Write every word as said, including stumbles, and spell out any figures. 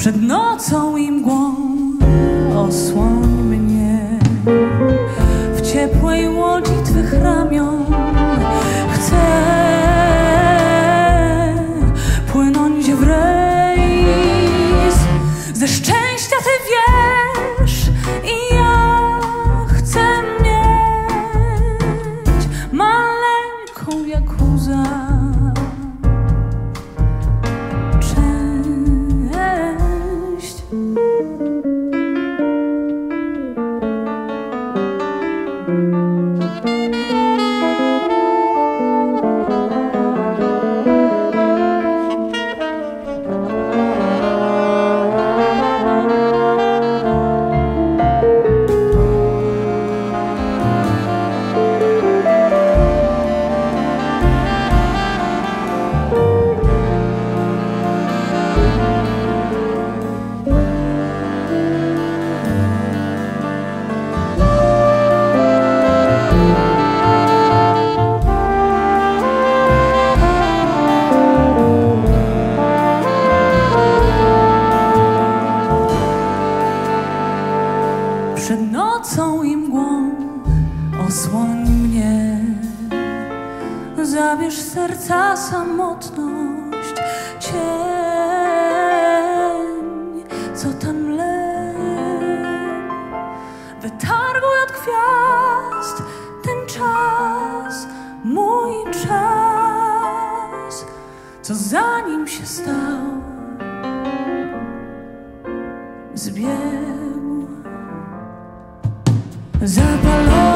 Przed nocą i mgłą osłoń mnie. W ciepłej łodzi Twych ramion chcę płynąć w rejs. Ze szczęścia Ty wiesz i ja chcę mieć maleńką jakuzę. Przed nocą i mgłą osłoń mnie. Zabierz serca samotność, cień, co tam leży. Wytarguj od gwiazd ten czas, mój czas, co zanim się stał, zbiegł. Zapalone.